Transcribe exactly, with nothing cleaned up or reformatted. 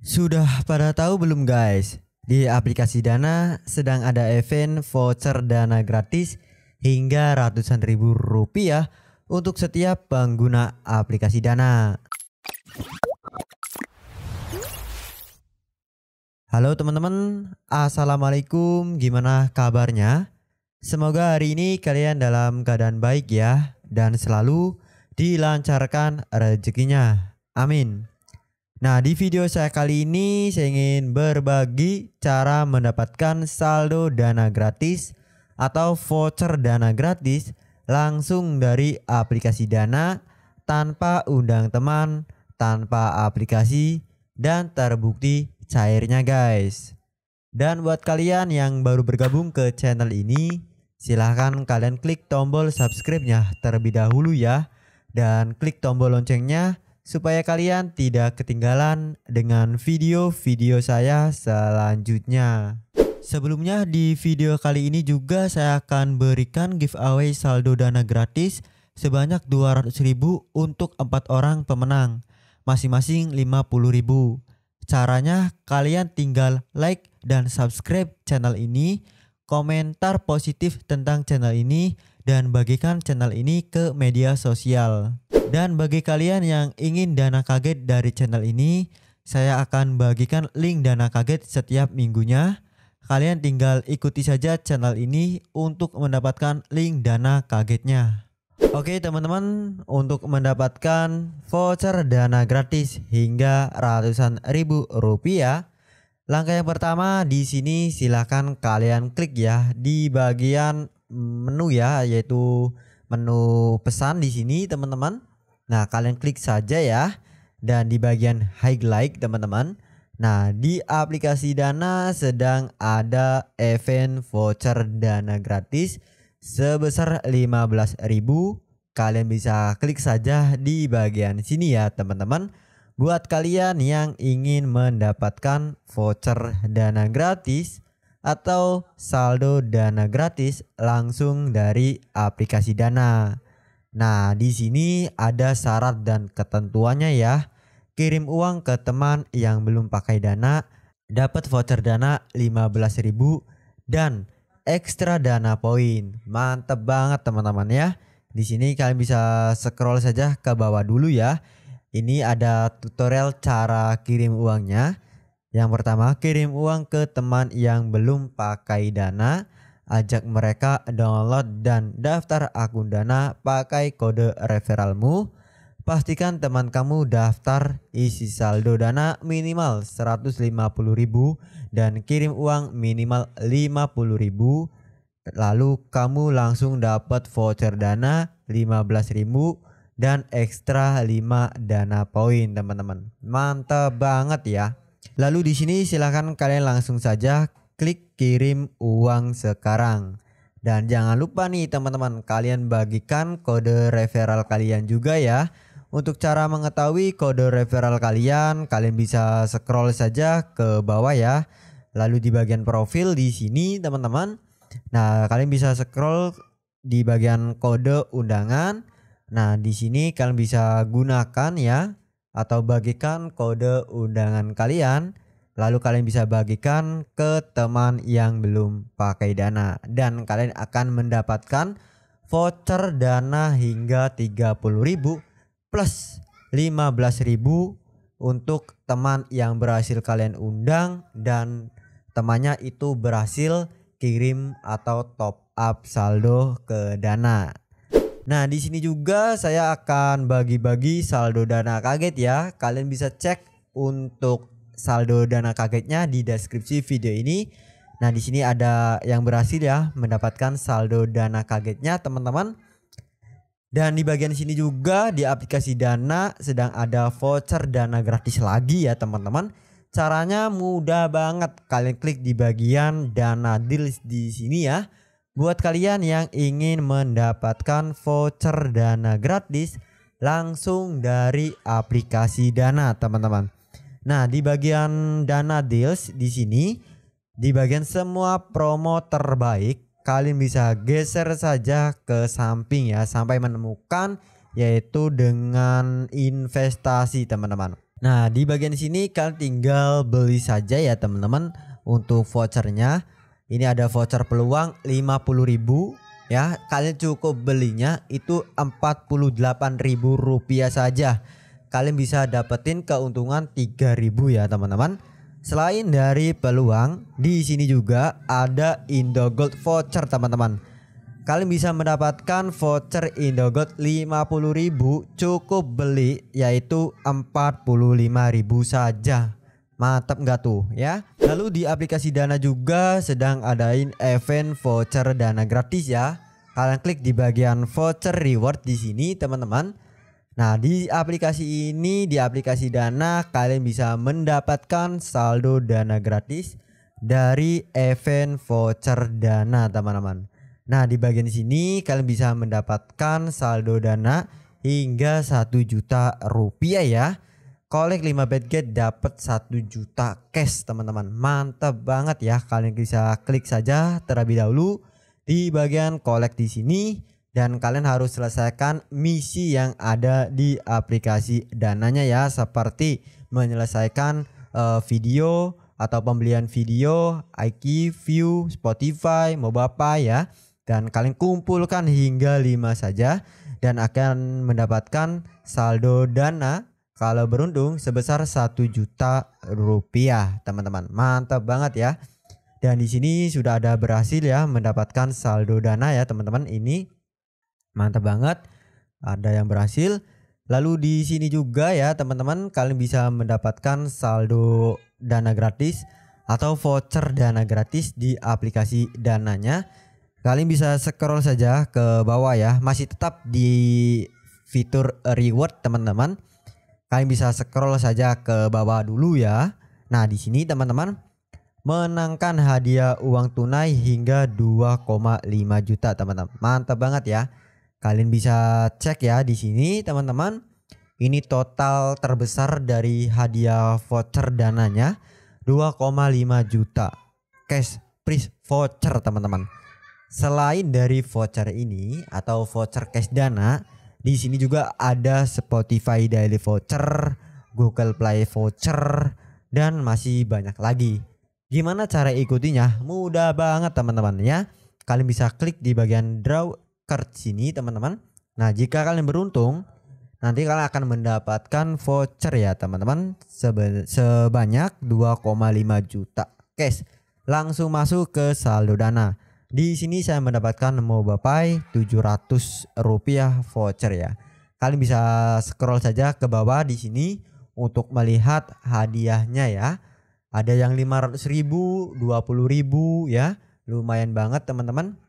Sudah pada tahu belum guys? Di aplikasi Dana sedang ada event voucher Dana gratis hingga ratusan ribu rupiah untuk setiap pengguna aplikasi Dana. Halo teman-teman, assalamualaikum, gimana kabarnya? Semoga hari ini kalian dalam keadaan baik ya, dan selalu dilancarkan rezekinya, amin. Nah, di video saya kali ini saya ingin berbagi cara mendapatkan saldo Dana gratis atau voucher Dana gratis langsung dari aplikasi Dana tanpa undang teman, tanpa aplikasi, dan terbukti cairnya guys. Dan buat kalian yang baru bergabung ke channel ini, silahkan kalian klik tombol subscribe-nya terlebih dahulu ya, dan klik tombol loncengnya supaya kalian tidak ketinggalan dengan video-video saya selanjutnya. Sebelumnya, di video kali ini juga saya akan berikan giveaway saldo Dana gratis sebanyak dua ratus ribu untuk empat orang pemenang, masing-masing lima puluh ribu. Caranya, kalian tinggal like dan subscribe channel ini, komentar positif tentang channel ini, dan bagikan channel ini ke media sosial. Dan bagi kalian yang ingin Dana kaget dari channel ini, saya akan bagikan link Dana kaget setiap minggunya. Kalian tinggal ikuti saja channel ini untuk mendapatkan link Dana kagetnya. Oke teman-teman, untuk mendapatkan voucher Dana gratis hingga ratusan ribu rupiah, langkah yang pertama di sini silahkan kalian klik ya di bagian menu ya, yaitu menu pesan di sini teman-teman. Nah, kalian klik saja ya, dan di bagian highlight teman-teman. Nah, di aplikasi Dana sedang ada event voucher Dana gratis sebesar lima belas ribu. Kalian bisa klik saja di bagian sini ya teman-teman. Buat kalian yang ingin mendapatkan voucher Dana gratis atau saldo Dana gratis langsung dari aplikasi Dana. Nah, di sini ada syarat dan ketentuannya ya. Kirim uang ke teman yang belum pakai Dana, dapat voucher Dana lima belas ribu dan ekstra Dana poin. Mantep banget teman-teman ya. Di sini kalian bisa scroll saja ke bawah dulu ya. Ini ada tutorial cara kirim uangnya. Yang pertama, kirim uang ke teman yang belum pakai Dana. Ajak mereka download dan daftar akun Dana pakai kode referralmu. Pastikan teman kamu daftar, isi saldo Dana minimal seratus lima puluh ribu dan kirim uang minimal lima puluh ribu. Lalu kamu langsung dapat voucher Dana lima belas ribu dan ekstra lima Dana poin teman-teman. Mantap banget ya. Lalu di sini silahkan kalian langsung saja klik kirim uang sekarang. Dan jangan lupa nih teman-teman, kalian bagikan kode referral kalian juga ya. Untuk cara mengetahui kode referral kalian, kalian bisa scroll saja ke bawah ya. Lalu di bagian profil di sini teman-teman. Nah, kalian bisa scroll di bagian kode undangan. Nah, di sini kalian bisa gunakan ya, atau bagikan kode undangan kalian. Lalu kalian bisa bagikan ke teman yang belum pakai Dana. Dan kalian akan mendapatkan voucher Dana hingga tiga puluh ribu plus lima belas ribu untuk teman yang berhasil kalian undang dan temannya itu berhasil kirim atau top up saldo ke Dana. Nah, di sini juga saya akan bagi-bagi saldo Dana kaget ya. Kalian bisa cek untuk saldo Dana kagetnya di deskripsi video ini. Nah, di sini ada yang berhasil ya mendapatkan saldo Dana kagetnya teman-teman. Dan di bagian sini juga di aplikasi Dana sedang ada voucher Dana gratis lagi ya teman-teman. Caranya mudah banget. Kalian klik di bagian Dana Deals di sini ya. Buat kalian yang ingin mendapatkan voucher Dana gratis langsung dari aplikasi Dana teman-teman. Nah, di bagian Dana Deals di sini, di bagian semua promo terbaik, kalian bisa geser saja ke samping ya sampai menemukan, yaitu dengan investasi teman-teman. Nah, di bagian sini kalian tinggal beli saja ya teman-teman untuk vouchernya. Ini ada voucher peluang lima puluh ribu ya. Kalian cukup belinya itu empat puluh delapan ribu rupiah saja. Kalian bisa dapetin keuntungan tiga ribu ya teman-teman. Selain dari peluang, di sini juga ada Indogold voucher teman-teman. Kalian bisa mendapatkan voucher Indogold lima puluh ribu cukup beli yaitu empat puluh lima ribu saja. Mantap nggak tuh ya? Lalu di aplikasi Dana juga sedang adain event voucher Dana gratis ya. Kalian klik di bagian voucher reward di sini teman-teman. Nah, di aplikasi ini, di aplikasi Dana, kalian bisa mendapatkan saldo Dana gratis dari event voucher Dana, teman-teman. Nah, di bagian sini kalian bisa mendapatkan saldo Dana hingga satu juta rupiah ya. Collect lima Badget dapat satu juta cash, teman-teman. Mantap banget ya. Kalian bisa klik saja terlebih dahulu di bagian collect di sini. Dan kalian harus selesaikan misi yang ada di aplikasi Dananya ya, seperti menyelesaikan uh, video atau pembelian video, I Q, View, Spotify, MobaPay ya. Dan kalian kumpulkan hingga lima saja dan akan mendapatkan saldo Dana kalau beruntung sebesar satu juta rupiah teman-teman. Mantap banget ya. Dan di sini sudah ada berhasil ya mendapatkan saldo Dana ya teman-teman ini. Mantap banget, ada yang berhasil. Lalu di sini juga ya teman-teman, kalian bisa mendapatkan saldo Dana gratis atau voucher Dana gratis di aplikasi Dananya. Kalian bisa scroll saja ke bawah ya, masih tetap di fitur reward teman-teman. Kalian bisa scroll saja ke bawah dulu ya. Nah, di sini teman-teman, menangkan hadiah uang tunai hingga dua koma lima juta teman-teman. Mantap banget ya. Kalian bisa cek ya di sini teman-teman. Ini total terbesar dari hadiah voucher Dananya dua koma lima juta cash prize voucher teman-teman. Selain dari voucher ini atau voucher cash Dana, di sini juga ada Spotify Daily voucher, Google Play voucher, dan masih banyak lagi. Gimana cara ikutinya? Mudah banget teman-teman ya. Kalian bisa klik di bagian draw sini teman-teman. Nah, jika kalian beruntung, nanti kalian akan mendapatkan voucher ya teman-teman sebanyak dua koma lima juta cash. Langsung masuk ke saldo Dana. Di sini saya mendapatkan MobaPay tujuh ratus rupiah voucher ya. Kalian bisa scroll saja ke bawah di sini untuk melihat hadiahnya ya. Ada yang lima ratus ribu, dua puluh ribu ya. Lumayan banget teman-teman.